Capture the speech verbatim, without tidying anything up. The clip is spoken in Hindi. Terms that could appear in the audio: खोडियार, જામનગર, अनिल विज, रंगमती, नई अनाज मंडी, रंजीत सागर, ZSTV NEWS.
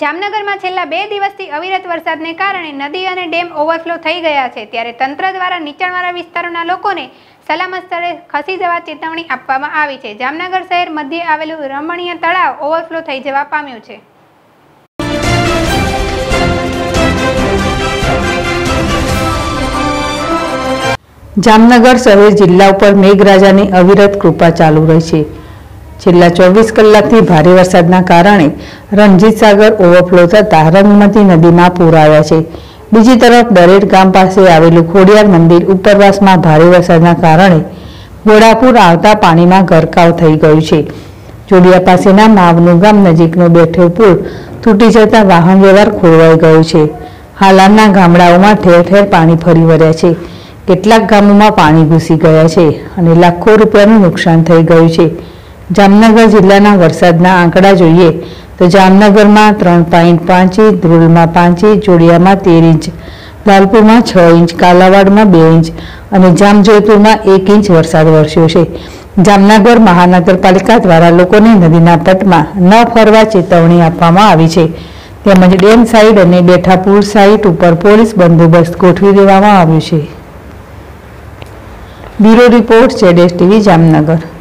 जामनगर में छेल्ला बे दिवसथी अविरत वरसादने कारणे नदी अने डेम ओवरफ्लो थई गया छे, त्यारे तंत्र द्वारा नीचाणवाळा विस्तारोना लोकोने सलामत स्थळे खसी जवा चेतवणी आपवामां आवी छे। जामनगर शहर मध्य आवेलुं रमणीय तळाव ओवरफ्लो थई जवा पाम्युं छे। जामनगर शहर जिल्ला पर मेघराजानी अविरत कृपा चालू रही छे। छेल्ला चौबीस कलाकथी भारी वरसादना कारणे रंजीत सागर ओवरफ्लो थता रंगमती नदीमां पूर आव्या छे। बीजी तरफ दरेड गाम पासे आवेलुं खोडियार मंदिर उपरवासमां भारी वरसादना कारणे ઘોડાપુર આવતા પાણીમાં ગરકાવ થઈ ગયું છે। જોડિયા પાસેના માવનું ગામ નજીકનો બેઠો પુલ તૂટી જતા વાહન વ્યવહાર ખોરવાઈ ગયો છે। હાલાના ગામડાઓમાં ઠેર ઠેર પાણી ફરી વળ્યા છે। કેટલાક ગામોમાં પાણી ઘૂસી ગયા છે અને લાખો રૂપિયાનું નુકસાન થઈ ગયું છે। जामनगर जिल्लाना वरसादना आंकड़ा जोईए तो जामनगर में त्रण पॉइंट पांच इंच, धूल में पांच इंच, जोड़िया में तेर इंच, लालपुर में छ इंच, कालावाड़ में बे इंच और जामजोधपुर में एक इंच वरसाद वरस्यो छे। जामनगर महानगरपालिका द्वारा लोकोने नदीना पटमा न फरवा चेतवणी आपवामां आवी छे। तेमज डेम साइड अने बेठापुर साइड उपर पोलीस बंदोबस्त गोठवी देवामां आव्यो छे। Bureau report Z S T V Jamnagar.